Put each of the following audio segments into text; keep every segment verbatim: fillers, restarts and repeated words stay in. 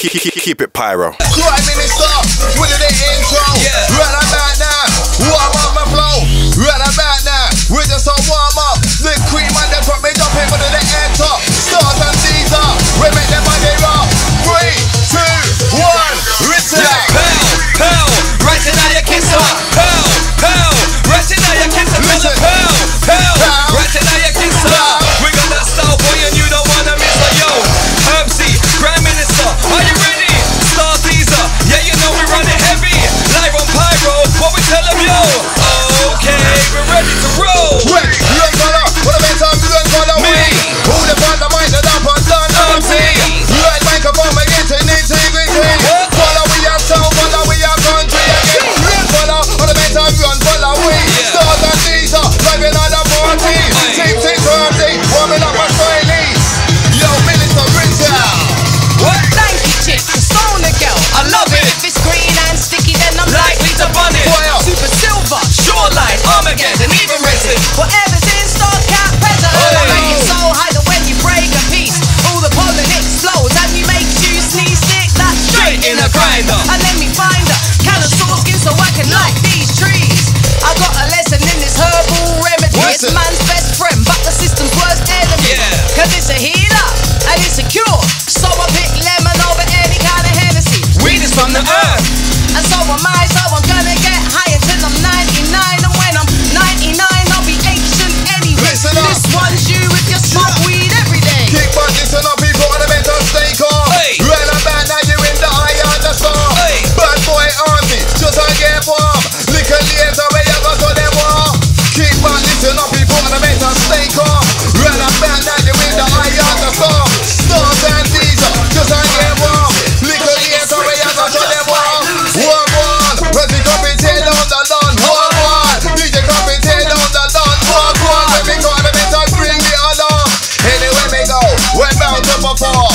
Keep, keep, keep it pyro. Grimeminister, with the intro. Yeah. Right about now, warm up my flow. Right about now, we're just on warm up. The cream and the top, me dump it under the air top. Starz and Deeza, we make them on the rock. Three, two, one, written out. Pow, pow, writing out your kiss up. Pow, pow, writing out your kiss up. Pow, pow, writing out your kiss up. We got that style boy and you don't wanna miss a yo. Herbzie, Grimeminister, are you ready? Starz, Deeza, yeah you know we run it heavy. Live on pyro, what we tell them yo. Okay, we're ready to roll. Wait, you ain't gonna, what a better time you ain't gonna me. Who the part of mine that I'm on done, Herbzie. You ain't make a bomb against an integrity. Follow we are town, follow we are country again. You ain't follow, what a better time you ain't follow we. Starz and Deeza, living on the party. Team, team, Herbzie, warming up my stylies. Yo, Minister, rinse out. I love it. If it's green and sticky, then I'm likely to bun it. Fire. Super silver, shoreline, Armageddon, even resin. Whatever's in Starz can't peddle. Oh. I make it so high that when you break a piece, all the pollen explodes and you make you sneeze. Stick that straight in a grinder, and then we find a can of sore skin so I can light these trees. I got a lesson in this herbal remedy. What's it's it? Man's best friend, but the system's worst enemy. Yeah. Cause it's a healer and it's a cure. So I pick lemon over any kind of Hennessy. Weed is from the earth, and so am I, so I'm gonna get high until I'm ninety-nine. And when I'm ninety-nine, I'll be ancient anyway. Listen up. This one's you if you smoke yeah. weed every day. Kick back, listen up, people, and I'm to stay calm. Hey. Right about now, you're in the eye of the storm. Hey. Bad boy army, just a get warm. Lick a liaison, where you go to the war. Kick back, listen up, people, and I'm to stay calm. Right about now, you're in the eye of the storm. Starz and Deeza, just a get warm. Lick a liaison, where you go to the war. One, one, when we come and tear down the lawn. One, one, D J come and tear down the lawn. One, one, when we come and to bring the alarm. Anyway, we go, we're bound to perform.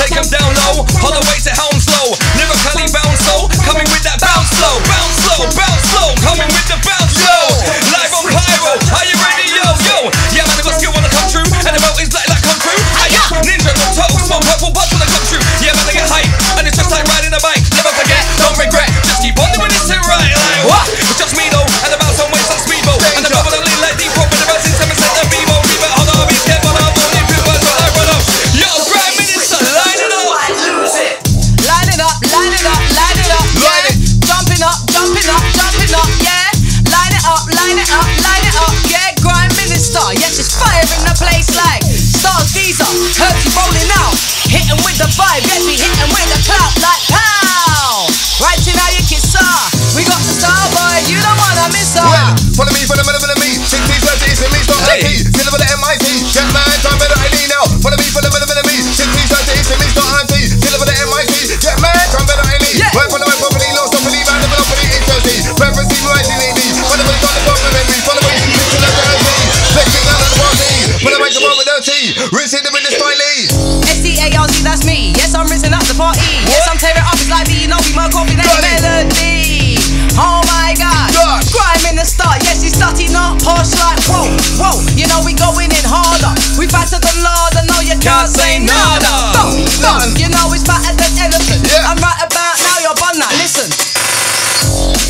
Take them down low, all the way to Hounslow. Lyrically bounce slow, coming with that bounce slow. Bounce slow, bounce slow, coming with the bounce slow. Live on pyro, are you ready, yo, yo? Yeah, man, I got skill when I come through, and the belt is black like come through. I got ninja on toes, one purple buzz when I come through. Yeah, man, I get hype, and it's just like riding a bike. Never forget, don't regret, just keep on doing this shit right. Like what? It's just me though, and the bounce on waves like Speedboat. And the bubble that lean like deep rope, and the bounce in seven cent of Bebo. Leave it on the hobby, step on the hobby, leave it on the hobby. Yo, Grimeminister, line it up. Line it up, line it up, line it up, yeah. Jumping up, jumping up, jumping up, yeah. Line it up, line it up, line it up, yeah. Grimeminister, yeah, she's firing the place like Starz, Deeza, Herbzie rolling out. Hitting with the vibe, yeah, she hitting with the clout like pow. Right to now you kiss her. We got the star boy, you don't wanna miss her. Well, follow me, follow me, follow me. sixties, thirties, and me, Starz, M P. Kill with the M I T. Jet man, time better I need now. Follow me, follow me, follow me. sixties, thirties, and me, Starz, M P. Kill with the M I T. Jet man, time better I need. Work for the way, property, no somebody, round the monopoly, it's Jersey. Reference team, right, you need me. Follow me, follow me, follow me. Follow me, listen to Jersey. Flexing out of the party. When I make the moment dirty, rinsing them in the stylies. S D A R Z, that's me. Yes, I'm rinsing up the party. Yes, I'm tearing up, it's like me, you know, we mug off in any melody. Oh my god, Grimeminister, yes, she's dirty, not posh like whoa, whoa. You know, we going in harder. We faster than Lada, no, you can't say nada. Stop, stop, you know, it's fatter than elephant. Yeah. I'm right about now, you're bun now, listen.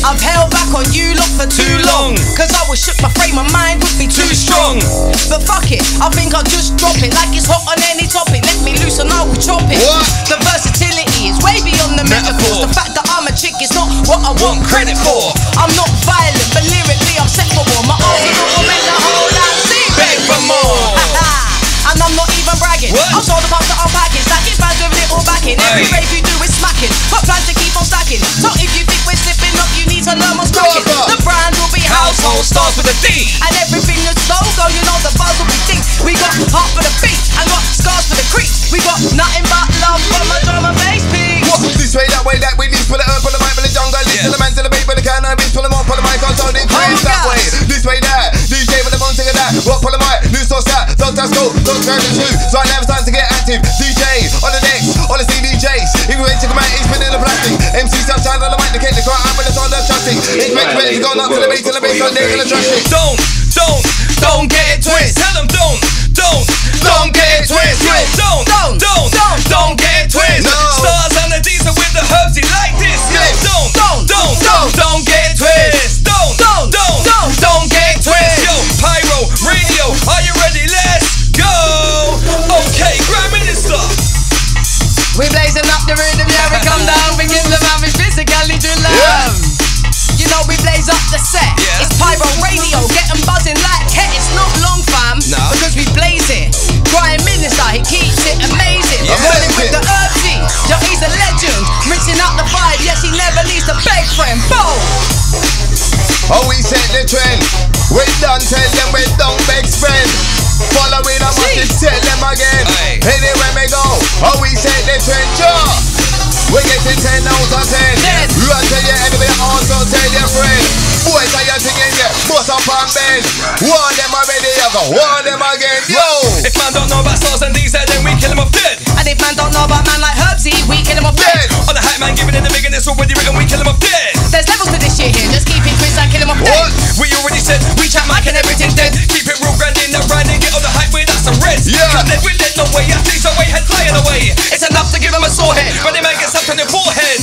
I've held back on you lot for too long, cause I was shook, my frame of mind would be too strong. But fuck it, I think I'll just drop it like it's hot on any topic. Let me loose and I will chop it. What? The versatility is way beyond the metaphors. The fact that I'm a chick is not what I want credit for. I'm not violent, but lyrically I'm set for war. My arsenal will make the whole lot see. Beg for more. And I'm not even bragging. What? I'm sure the parts that I'm packing, stacking fans with little backing. Every rave you do is smacking, but plans to keep on stacking. So if you think we're slipping up, you need to learn what's cracking. The brand will be household, Starz with a D. And everything that's logo, you know the buzz will be deep. We got heart for the beat, and got scars for the creeps. We got nothing but love for my drum and bass beat. What? This way, that way, that way, this pull it up, pull the mic, pull the jungle, listen to the man, to the beat, pull the cannabis, pull them up, pull the mic, on so this way, that way, this way, that. D J with the moon, sing that. What, pull the mic, new source that, don't that's cool. So I never time to get active. D J on the decks, all the D Js. Even when you come out, he's been in the plastic. M C sunshine on the mic, the kid, the crowd, I'm with the sound of trusting. It's meant to go up to the beat, to the beat, so they're gonna trust it. Don't, don't, don't get it twisted. Tell them don't, don't, don't get it twisted. Don't, don't, don't, don't get it twisted. Starz. blazing up the rhythm, yeah, we come down, we give the lavish physically to love. Yeah. You know we blaze up the set. Yeah. It's pyro radio, get 'em buzzing like heck. It's not long, fam, no. Because we blaze it. Grimeminister, he keeps it amazing. Yeah. I'm rolling with the Herbzie, yo, he's a legend. Mixing up the vibe, yes, he never leaves the big friend. Boom. Oh, we set the trend. We done tell them we don't big friend. Following up, I just tell them again. Aye. Anywhere we go, oh we set the trend, sure. We getting ten out of ten. ten. Run tell your enemy, also tell your friend. Boys are you thinking, yeah, boss up on bed. Warn them already, you go warn them again, yo. If man don't know about Starz and Deeza, then we kill him off dead. And if man don't know about man like Herbzie, we kill him off dead. dead. On the hype man giving in the big and it's already written, we kill him off dead. There's levels to this shit here, just keep it crisp, I kill him off dead. We already said, we chat mic and everything dead. Keep it real grand in the ride and get on the hype with us and red. Yeah. Come dead with dead, no way, I think so, way head flying away. It's enough to give him a sore head, but they man gets up on your forehead.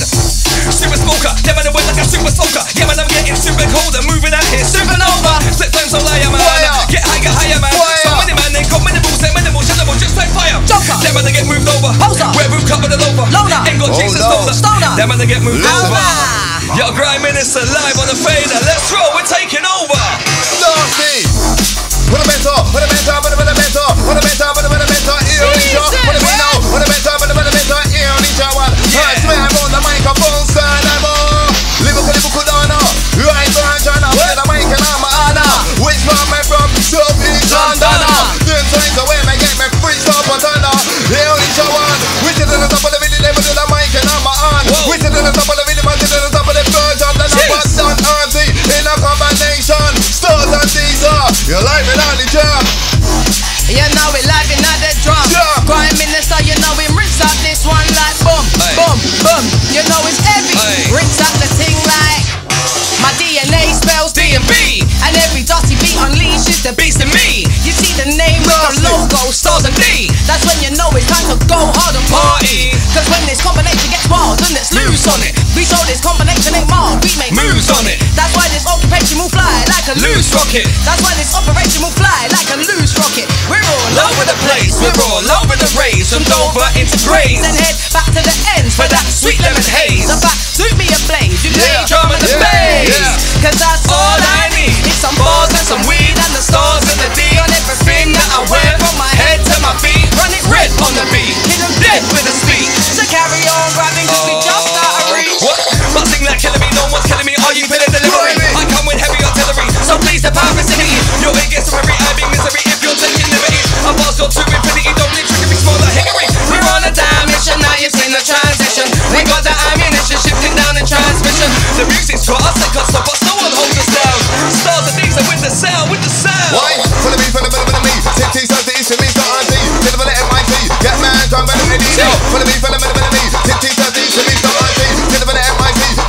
Super smoker, yeah man, I went like a super soaker. Yeah man, I'm getting super cold and moving out here, supernova. Slip times all higher, man. Fire. Get higher, higher, man. Fire. So many man, they got minimal, set minimal, general, just like fire. Joker. Yeah man, they get moved over. Poser. We're roof covered all over. Loner. Ain't got Jesus, stoner. Stoner. Yeah man, they get moved Lola. over. Yo, Grimeminister live on the fader. Let's roll, we're taking over. Nasty. Put a bent up, put a bent up, put a bent up, put a bent up, put a bent up, ear on each other. Put a bent up, put a bent up, put a bent up, ear on each other. Hard slam on the microphone, side I'm on. Liverpool, Liverpool, down up. Right behind China, where the mic and I'm on up. Which one I'm from, South East London. Them times away, man, get me free stuff on Thunder. Ear on each other. Which is the top of the video, they put the mic and I'm on. Which is the top of the video, man, to the top of the Starz and Deeza, you're live in all the jam. You know we live in all the drum. Grimeminister, you know we rinse up this one like boom, aye. Boom, boom. You know it's heavy, aye. Rinse up the thing like my D N A spells D and B. And every dirty beat unleashes the beast in me. You see the name with the logo, Starz and D. That's when you know it's time to go hard and party. Cause when this combination gets wild and it's loose on it. We show this combination ain't mild, we make moves on it. That's why this occupation will fly like a loose rocket. That's why this operation will fly like a loose rocket. We're all over the place, we're all over the race. From Dover into Grays and head back to the ends for that sweet lemon haze. In fact, suit me a blaze, you play yeah. drum and the bass yeah. Cause that's all I need. It's some bars and some weed and the Starz and the D on everything that I wear. From my head to my feet, run it red on the beat. Hit them dead with a speech. So carry on rapping cause we just out of reach. What? Buzzing like killing me, no one's killing me. Are you feeling delivery? I come with heavy artillery, so please the power is in me. Yo, it gets to every I being misery if you're taking liberty. I bars go to infinity, don't need tricking me, small like hickory. We're on a dimension, now you've seen the transition. We got the ammunition, shifting down in transmission. The music's for us, it can't stop us, no one holds us down. Starz and Deeza with the sound, with the sound. Why? Follow me, follow me, follow me. Take these out the east, and these the R and D. Get the bullet M I T, get mad, I'm better than these. Follow me, follow me, follow me. Take these out the east, and these the R and D.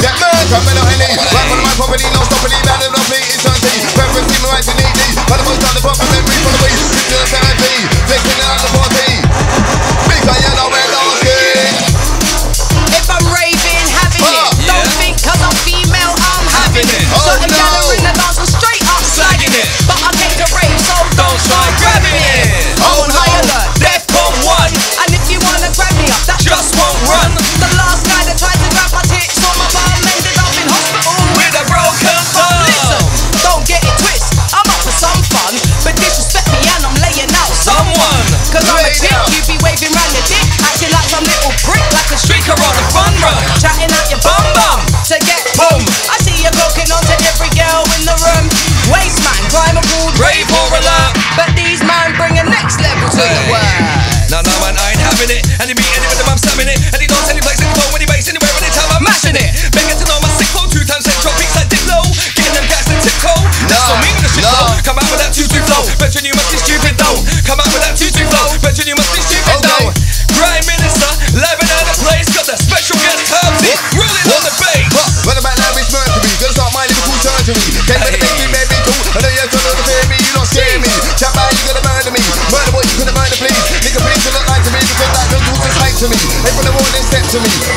Get mad, I'm better than these. Right on my property, no stopping, man, and no fleet, it's on T. Preference, team, right, you need these. By the most time, the pump, and then we follow me.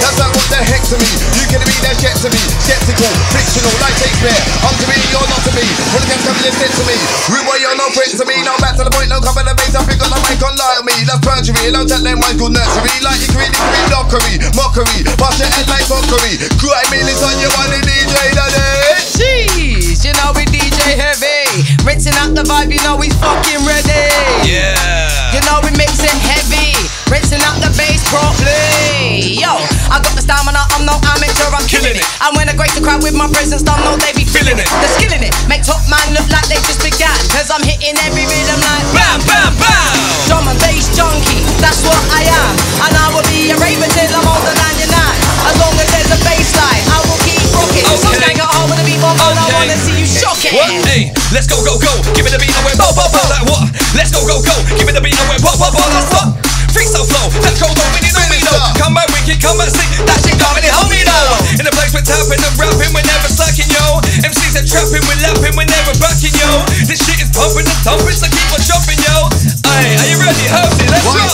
That's not what the heck to me. You can be that shit to me. Skeptical, fictional, like Shakespeare. I'm to be, you're not to be. When the cam's coming, listen to me. Rude boy, you're no friend to me. Now back to the point, no cover the base. I pick on the mic, don't lie on me. That's perjury, don't tell them mine's called nursery. Like you create, it's been mockery, mockery. Pass your head like mockery. Cry me, listen, you want the D J, that is. Jeez, you know we D J Herbzie. Rinsing out the vibe, you know we fucking ready. Yeah. You know we mix it heavy. Rinsing out the bass properly. Yo, I got the stamina, I'm no amateur, I'm killing it. I when I grace the crowd with my presence, don't know they be feeling it. They're skilling it, make top man look like they just began. Cause I'm hitting every rhythm like bam, bam, bam. Drum and bass junkie, that's what I am. And I will be a raven till I'm older than your nine. As long as there's a bass line, I will keep rocking. Okay. Some stank at home with a beat bomb, and I wanna see you shock it. What? Hey, let's go, go, go, give me the beat and we're bo, bo, bo. Like what? Let's go, go, go, give me the beat and we're bo, bo, bo. That's what? Freestyle flow, that's cold open in the come and wicked, come and sing, that shit coming in homie though. In the place we're tapping and rapping, we're never slacking yo. M Cs are trapping, we're lapping, we're never backing yo. This shit is pumping and thumping, so keep on jumping yo. Aye, are you ready, Herbzie? Let's go.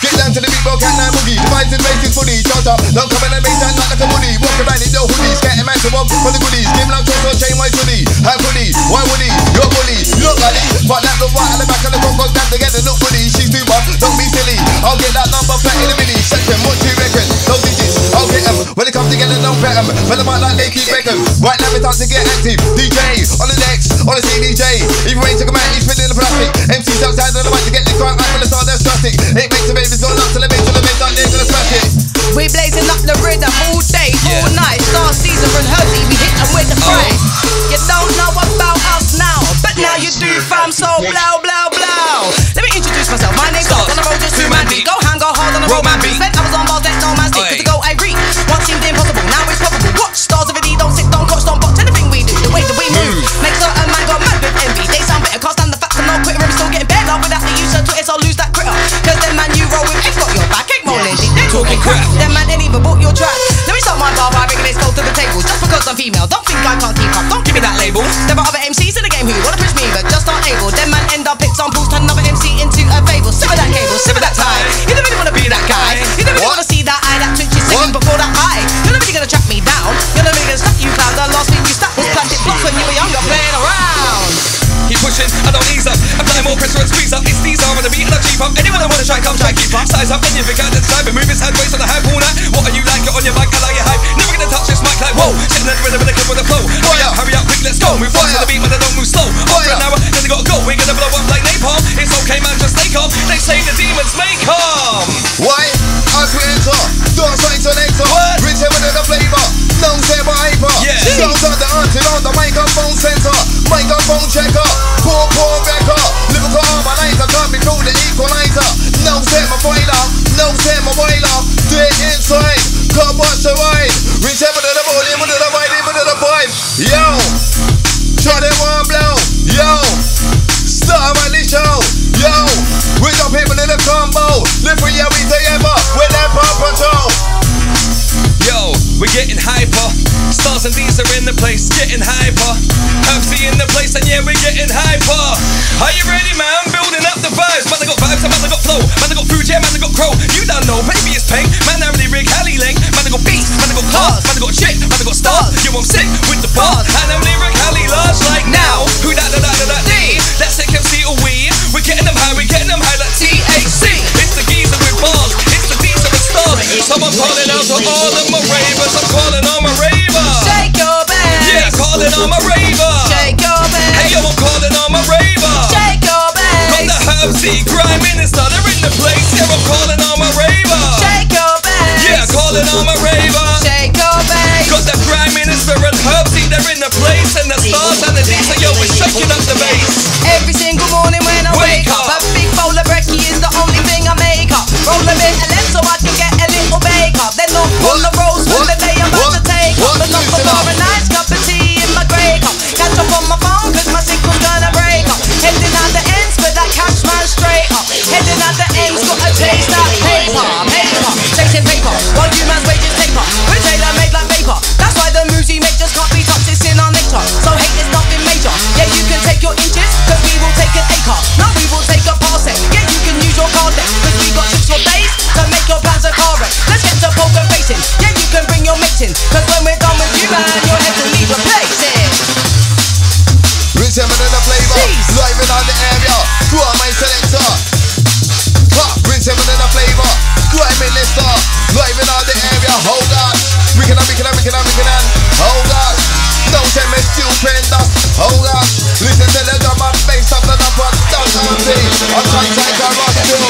Get down to the beat, bro, cat nine boogie. Divides and bases fully, charge up. Don't come in and bass down, not like a woody. Walk around in no hoodies, get a man to one for the goodies. Give love, toss or chain, why goodie? How goodie? Why woody? You're bully, you look like it. But that look right at the back of the front, goes down together, look woody. She's too much, don't be silly. I'll get that number flat in a mini section. What do you reckon? No digits, I'll get them. When it comes together, don't bet them. When I'm out like they keep begging. Right now it's time to get active. D J on the decks, on the C D J. Even when you took a man, he's spinning the plastic. M Cs outside on the mic to get this crowd right from the start, that's drastic. It makes the babies go nuts till the bitch on the bitch out there gonna smash it. We blazing up the rhythm all day, all night. Starz, Deeza and Herbzie, we hit them with the fray. You don't know about us now, but now you do fam, so blow, blow, blow. Let me introduce myself, my name's Starz. Two man beat. Go hang, go hard on the road man beat. Spent hours on bars, that's no man's dick. Cause to go irate, once seemed impossible, now it's probable. Watch Starz of a D, don't sit, don't coach, don't botch anything we do. The way that we move, make certain man go mad with envy. They sound better, can't stand the facts, I'm not quitter. I'm still getting better without the use of Twitter, so lose that critter. Cause them man you roll with, ain't got your back, ain't rolling deep. They talking crap, them man ain't even bought your track. Let me start my bar by bringing this goal to the table. Just because I'm female, don't think I can't keep up, don't give me that label. There are other M Cs in the game who wanna push me, but just aren't able. Them man end up examples, turn another M C into a fable. Simmer that cable, simmer that tie. You don't really wanna be that guy. You don't really what? Wanna see that eye, that twitch is singing what? Before that eye. You're not really gonna track me down. You're not really gonna stop you clown. The last thing you stuck was plastic blocks when you were younger playing around. Keep pushing, I don't ease up. I'm playing more pressure and squeeze up. It's Deeza on the beat and I cheap up. Anyone that wanna try, come try, keep up. Size up, anything out that's time. And move his hand waist on the hype all night. What are you like? Get on your mic, I like your hype. Never gonna touch this mic like whoa. Sitting at the rhythm and the clip with the flow. Hurry up, hurry up, quick, let's go. Move fast on the beat but I don't move slow. After an hour, then they gotta go. We're gonna blow up like napalm. It's okay man, just stay calm. They say the demons may come. Why? As we enter, don't sign to enter. Rich heaven and the flavor. No say but hyper. Sounds on the auntie on the microphone center. Microphone checker. Poor, poor wrecker. Lyrical harmonizer. Can't be called the equalizer. No say my boiler. No say my boiler. Do it inside. Can't watch the ride. Reach heaven to the ball. Even to the right. Even to the vibe. Yo. Try that one blow. Yo. Start my little show. Yo. We got people in the combo. Live for yeah, we together. We're that pop patrol. Yo. We're getting hyper. Starz and Deeza are in the place, getting hyper. Herbzie in the place, and yeah, we're getting hyper. Are you ready, man? Building up the vibes. Man, I got vibes, man, I got flow. Man, I got food, yeah, man, I got crow. You don't know, baby, it's pain. Man, I really rig Hally Lane. Man, I got beats, man, I got class. Man, I got shit, man, I got stars. Yo, I'm sick with the bars. And I'm really rig Hally large like now. Who that, that, that, that, that, that's it, F C or we. We're getting them high, we're getting them high like T A C. It's the geezer with bars. It's the Deeza with Starz. Someone calling out to all of my ravers. I'm calling on my raver. Shake your back. Yeah, calling on my raver. Shake your back. Hey yo, I'm calling on my raver. Shake your back. From the Herbzie, Grimeminister, they're in the place. Yeah, I'm calling on my raver. Shake your back. Yeah, calling on my raver. Shake your back. Got the Grimeminister and Herbzie, they're in the place. And the Starz and the Deeza, yo, we're shaking up the bass. Every single morning when I wake, wake up, up, a big bowl of brekkie is the only thing I make up. Roll a bit of left so I can get a little bake up. Then I'll pull the rolls when the day I'm about to take up. But not before a nice cup of tea in my grey cup. Catch up on my phone cause my signal's gonna break up. Heading out the ends but that cash man straight up. Heading out the ends, gotta chase that paper. Paper, chasing paper. While you man's wages taper. We're tailor made like vapor. That's why the moves you make just can't be touched, it's in our nature. So hate is nothing major. Yeah, you can take your inches cause we will take an acre. No, we will take a parsec. Yeah, you can use your card deck. Cause we got six more days to make your plans a car wreck. Let's get to poker facing. Yeah, you conversation. Cause when we're done with you, man, you'll have to leave a place. Rich Emin and the flavor, live in on the area. Who are my selector? Ha, Rich Emin and the flavor, Grimeminister, live in on the area. Hold on, we can on, we can on, we can on, we can on. Hold on, those them is still playing us. Hold on, listen to the drum and bass of the number. Don't come see, I'm trying to take a rock too.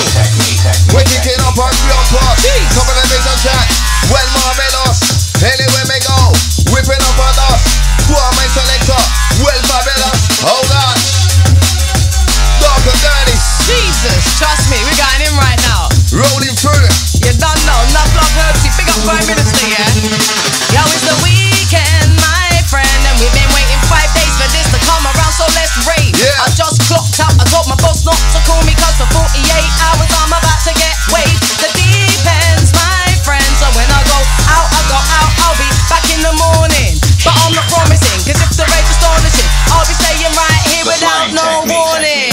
We're kicking up on real pop. Some of them is on track. Well, marvelous. Anywhere we go, whipping up on us. Who are my selector? Well, fabulous. Hold on. Dark and dirty. Jesus, trust me, we got him right now. Rolling through. You don't know, not block Herbzie. Big up Prime Minister, yeah? Yo, it's the weekend, my friend. And we've been waiting five days for this to come around, so let's rave. Yeah. I just clocked out. I told my boss not to call me, cause for forty-eight hours I'm about to get waved. The deep end's my friend. So when I go out, I go out. I'll be back in the morning. But I'm not promising, cause if the rave's astonishing, I'll be staying right here without no warning.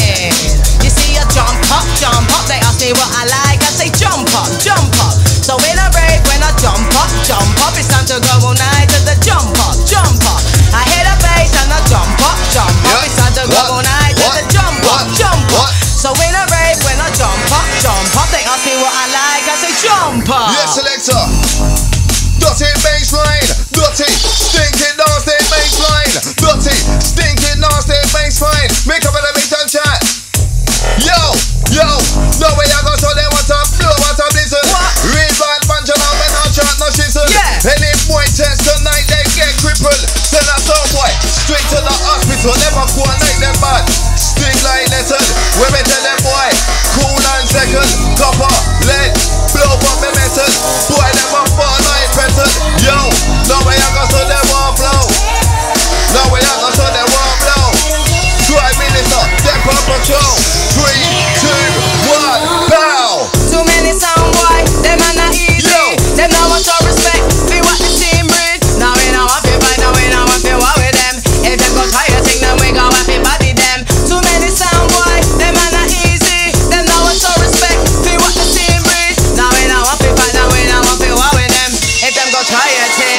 You see, I jump up, jump up. They ask me what I like. I say jump up, jump up. So in a rave, when I jump up, jump up, it's time to go all night to the jump up, jump up. I hear the bass and I jump up, jump up. It's time to go all night to the jump up, jump up. So in a rave, when I jump up, jump up, they ask me what I like. I say jump up. Yes, selector. Dirty baseline, dirty, stinking nasty baseline, dirty, stinking nasty baseline. Make up in the big time chat. Yo, yo, no way I go so they want to blow out a blizzard. Real bad bunch of them and I'll chat no shizzle. Yeah. Any boy chest tonight they get crippled. Send us old boy straight to the hospital. Never go and night them bad. Sting like lesson. Women tell them boy, cool nine seconds. Copper, lead, blow up the metal. Boy them a fall like petal. Yo, no way I go so they won't blow. No way I go so they won't blow. Drive minister, step on patrol. Three, two, one, bow. Too many sound boy, them are not easy. Yo. Them no want to respect. Be what the team breed. Now we know what we fight, now we know what we war with them. If them go try to sing, then we go and we body them. Too many sound boy, them are not easy. Them no want to respect. Be what the team breed. Now we know what we fight, now we know what we war with them. If them go try to sing,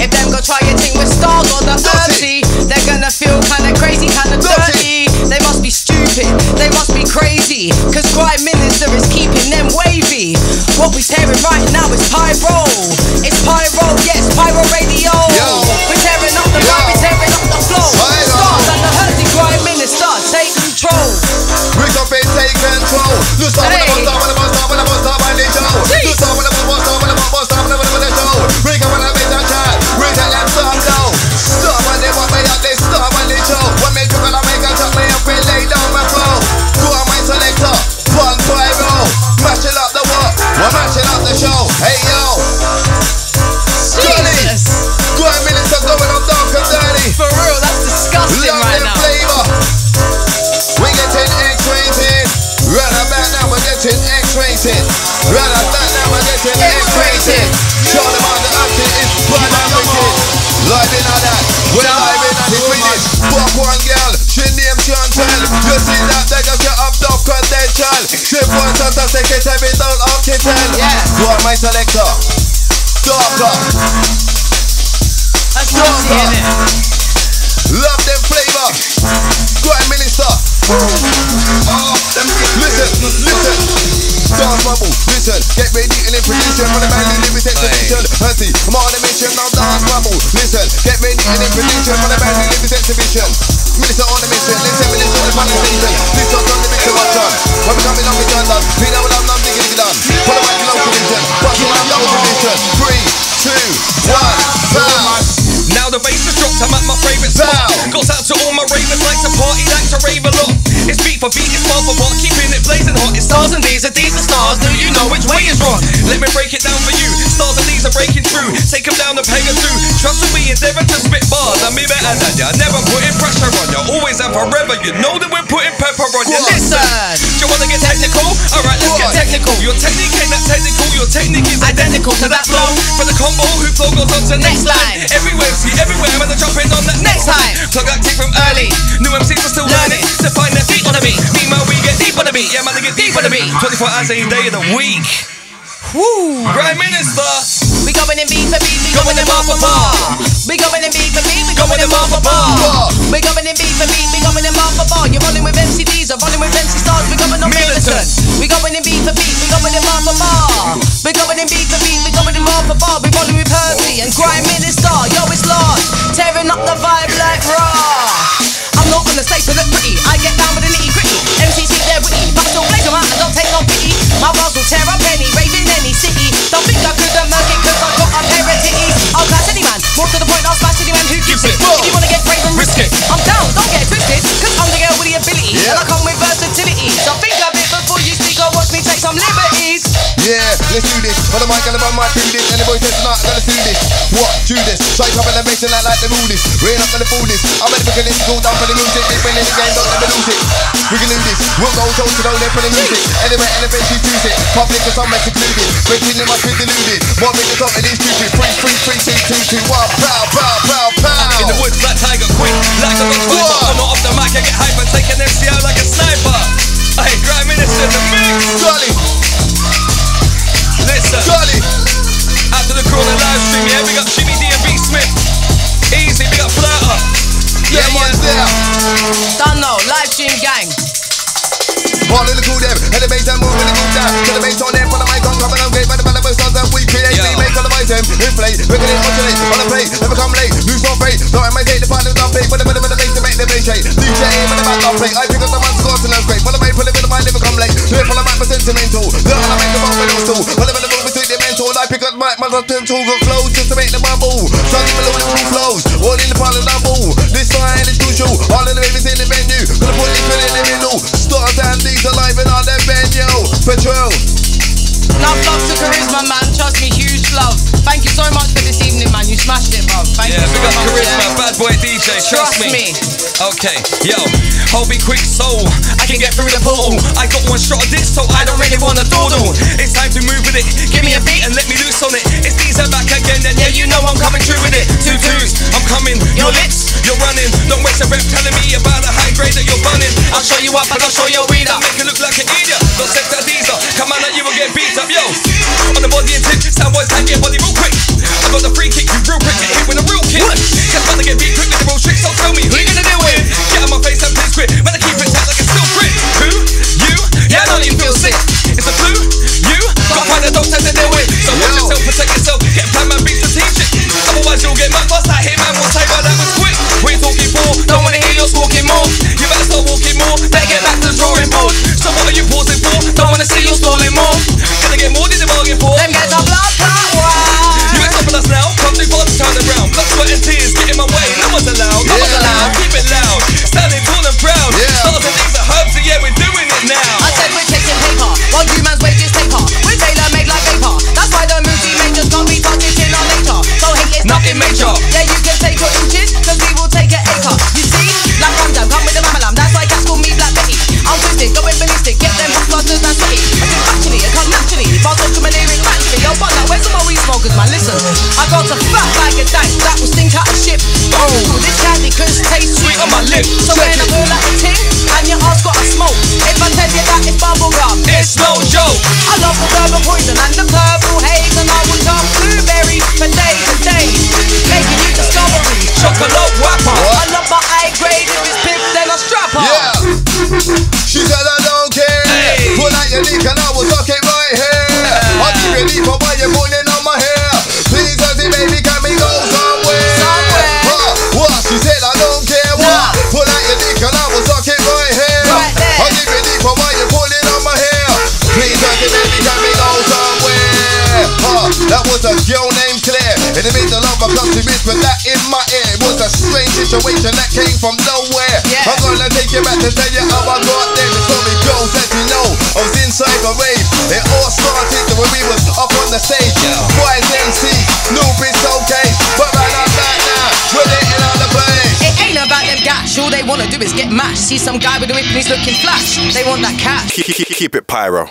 if them go try to sing with Starz or the Herbzie, they're gonna feel kinda crazy, kinda dirty. They must be stupid, they must be crazy, cause Grimeminister is keeping them wavy. What we're tearing right now is pyro. It's pyro, yes, yeah, pyro radio. Yo. We're tearing up the vibe, we're tearing up the flow. Starz and the Herbzie Grimeminister, take control. We're gonna be take control. Let's start with the boss, start with the boss, start with the boss, start with the show. Let's start with the boss, start with the boss, start with the show. We're gonna make that chat, we're gonna let them know. Stop when they want me out, they stop when they show. When they do gonna make a chop me up and lay down my flow. Go on my selector, one five oh. Matching up the what? We're matching up the show. Hey yo, Johnny, Grimeminister going on dark and dirty. For real, that's disgusting love right now. Flavor. We getting X-rated. Right about now we're getting X-rated. Right about now we're getting X-rated. Show them how the action is, but I'm wicked. Live in on that, we're live in on this minute. Fuck one girl, she name Chantel. You see that they got you up top credential. She wants us to take it every down up to ten. You are my selector. Darker. That's nasty, isn't it? Love them flavor. Grimeminister. Oh, listen, listen. Dance bubble, listen. Get ready and in position for the man who lives in exhibition. Herbzie, I'm on a mission now. Dance bubble, listen. Get ready and in position for the man who lives in exhibition. Minister on a mission, listen. Minister on the funny season. This one's on the mission, what's on? When we coming up, we turn down. We know what I'm not digging it down. Put the right below position. What's the right below position? Three, two, one, bow. Now the bass is dropped, I'm at my favourite spot. Goes out to all my ravers, like to party, like to rave a lot. It's beat for beat, it's bar for bar, keeping it blazing hot. It's Starz and Deeza, Deeza Starz, do you know which way is wrong? Let me break it down for you, Starz and Deeza breaking through. Take them down and peg them through. Trust with me, endeavour to spit bars, I'm even better than ya. Never putting pressure on ya, always and forever. You know that we're putting pepper on ya. Listen, do you wanna get technical? Alright, let's get technical. Your technique ain't that technical, your technique is identical to that flow. For the combo, who flow goes on to next line. Everywhere everywhere when they're jumping on that next time. Plug that kick from early. New M Cs are still learning to find their feet on the beat. Meanwhile we get deep on the beat. Yeah man, they get deep on the beat. twenty-four hours a day of the week. Woo! Grimeminister, we coming in beat with them off a ball. We going to beat for me, we going to off a ball. We going to beat for me, we going to off a ball. You're rolling with M C Deeza, rolling with M C Starz. We going to militant. We going to beat for me, we going to off a ball. We going to beat for me, we going to off a ball. We rolling with Herbzie and Grimeminister. Yo, it's lost, tearing up the vibe like raw. I'm not gonna stay for the pretty. I get down with the nitty gritty. M C C, they're witty, but I still blaze them out. I don't take no pity. My bars will tear up any rave in any city. Don't think I could make it 'cause I got a pair of titties. I'll pass any man. More to the point, I'll smash any man who gives it. If you wanna get brave and risk it, I'm down. Don't get twisted, 'cause I'm the girl with the ability, yeah. And I come with versatility. So think a bit before you speak. Or watch me take some liberties. Yeah, let's do this. But the mic and the mic do this. And the boys says not gonna do this. What? Do this. Try to and make it like like the rules. We're not gonna fool this. I'm ready because it's cool down for the music. They bring in the game, don't ever lose it. We can do this. We'll go toe to toe there for the music. Anyway, elevate, you choose it. Public or some that's included. Breaking them, I could delude it. One make the top of these stupid. Three, three, three, two, two, two, one. Pow, pow, pow, pow. In the woods, like tiger, quick. Like a big fighter. I'm not off the mic, I get hyper. Taking M C out like a sniper. I hate Grimeminister in the mix. Charlie. Listen. Charlie. After the crawler live stream, yeah, we got Jimmy D and B Smith. Easy, we got Flatter. Yeah, yeah, mine's there. Don't know, live stream gang. All in the cool them, and the bass and move in the cool down. To the bass on them, for the mic on coming on great. By the balance of that we create, we make all the mics them inflate. We're gonna modulate, on the plate, never come late. Lose no fate, no I might take the part of the plate. But the better with the bass to make the bass shake. D J aim on the back of plate. I pick up the man's scores and I'm great. For the mic, for the bit of my never come late. Do it for the mic, but sentimental. Look how I make the bomb with those two. For the bit of the between the mental. I pick up the mic, my love them two got closed just to make the bubble. So keep below the roof flows. All in the part of the ball. This time is crucial. All in the babies in the venue. Gonna put this in the middle. Starz and Deeza live in our their venue. Patrol. Love, love to charisma, man. Trust me, huge love. Thank you so much for this evening, man. You smashed it, bro. Thank yeah, you so much. Yeah, big up charisma, bad boy D J. Trust, Trust me. me. Okay, yo. Hold me quick, so I can get through the portal. I got one shot of this, so I don't really wanna dawdle. It's time to move with it. Give me a beat and let me loose on it. It's Deeza back again, and yeah, you know I'm coming through with it. Two twos, I'm coming. Your lips, you're running. Don't waste a rep telling me about the high grade that you're bunning. I'll show you up and I'll show you a weed up. Make it look like an idiot. Don't set that Deeza. Come on, you will get beat up, yo. On the body and tip, soundboys tag your body real quick. I got the free kick, you real quick, get hit with a real kick. Just about to get beat quick with the real tricks, so tell me who you gonna deal with? Get out of my face and please quit, man I keep it tight like it's still grip. Who? You? Yeah, I know you feel sick. It's the flu? You? Got find a doctor to deal with. So watch yourself, protect yourself, get plan man, be strategic. Otherwise you'll get mad fast, I hit man, what's hype, that was quick. What are you talking for? Don't wanna hear your squawking more. You better start walking more, better get back to the drawing board. So what are you pausing for? Don't wanna see you stalling more. Can I get more than you're bargaining for? Them guys are blood power. You ain't stopping us now, come too far to turn around. Blood, sweat and tears get in my way, no one's allowed, no yeah. one's allowed. Keep it loud, standing tall and proud. Starz and Deeza, Herbzie, yeah, we're doing it now. I said we're chasing paper, while you man's wages paper. We're tailor-made like vapor, that's why the movie majors can't be touched till our later. So hate is nothing major, yeah, you can take your inches, 'cause we will take an acre. You see, like I'm down, come with the mamalam, that's why cats call me Black Betty. I'm twisted, going ballistic, get them hot blasters, that's sweaty. I think factually, I come naturally, fast off to my lyric factory. Yo, but like, where's all my weed smokers, man, listen. I got a fat like a dank that will stink out a ship. Oh, this candy crisp tastes sweet on my lip. So when I pull out the tin, and your ass got a smoke. If I tell you that it's bubble gum, it's no joke. I love the verbal poison and the purple haze, and I will dump blueberries for days and days, making you discovery. Chocolate whopper. I love my high grade. If it's piff, then I strap her. Yeah. She said I don't care. Hey. Pull out your leak and I will suck it right here. Yeah. I'll keep it deep for why you're pulling on my hair. Please, Herbzie, baby, can we go somewhere? Somewhere. Huh? What? She said, I don't care what. Nah. Pull out your dick and I will suck it right here. Right there. I'll give it deep for why you're pulling on my hair. Please, Herbzie, baby, can we go somewhere? Huh? That was a girl named Claire. And it made the love I come to miss with that in my ear. It was a strange situation that came from nowhere. Yeah. I'm gonna take you back to tell you how I got there. There's so many girls that you know. I was inside a rave. It all started when we was up on the stage. Boys M C, noob is okay. But right now, right now, we're letting out the place. It ain't about them gash. All they wanna do is get mashed. See some guy with a whip and he's looking flash. They want that cash. Keep it pyro.